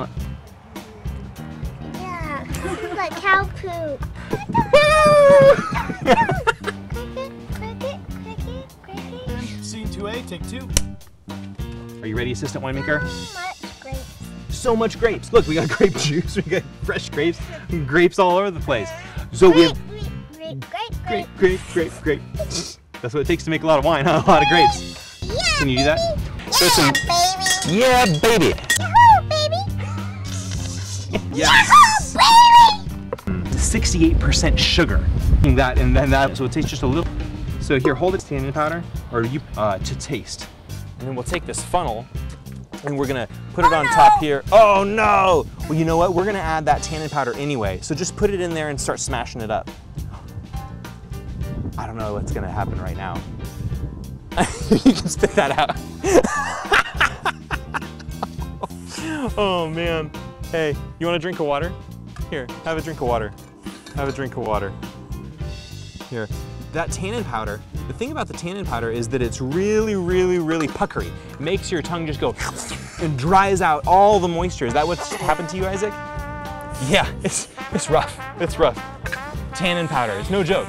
not. Yeah, it's like cow poop. Cricket, cricket, cricket, cricket. C2A, take two. Are you ready, assistant winemaker? So much grapes. So much grapes. Look, we got grape juice. We got fresh grapes. Grapes all over the place. So we have grape. That's what it takes to make a lot of wine, huh? A lot of grapes. Yeah, can you do that? Baby. Yeah, baby. Yahoo, baby. Yes. Yahoo, baby. 68% sugar. That and then that, so it tastes just a little. So here, hold it to tannin powder, or you to taste. And then we'll take this funnel and we're gonna put it on top here. Oh no! Well, you know what? We're gonna add that tannin powder anyway. So just put it in there and start smashing it up. I don't know what's gonna happen right now. You can spit that out. Oh man. Hey, you want a drink of water? Here, have a drink of water. Have a drink of water. Here. That tannin powder, the thing about the tannin powder is that it's really, really, really puckery. It makes your tongue just go and dries out all the moisture. Is that what's happened to you, Isaac? Yeah, it's rough. It's rough. Tannin powder, it's no joke.